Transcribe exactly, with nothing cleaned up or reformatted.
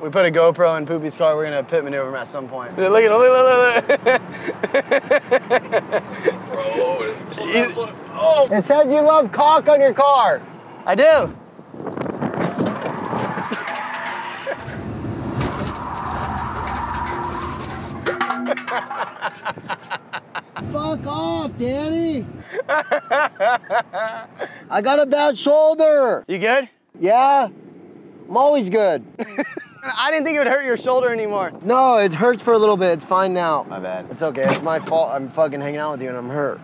We put a GoPro in Poopy's car, we're gonna pit maneuver him at some point. Look at him, look, look, look, look. Oh. It says you love caulk on your car. I do. Fuck off, Danny. I got a bad shoulder. You good? Yeah, I'm always good. I didn't think it would hurt your shoulder anymore. No, it hurts for a little bit. It's fine now. My bad. It's okay. It's my fault. I'm fucking hanging out with you and I'm hurt.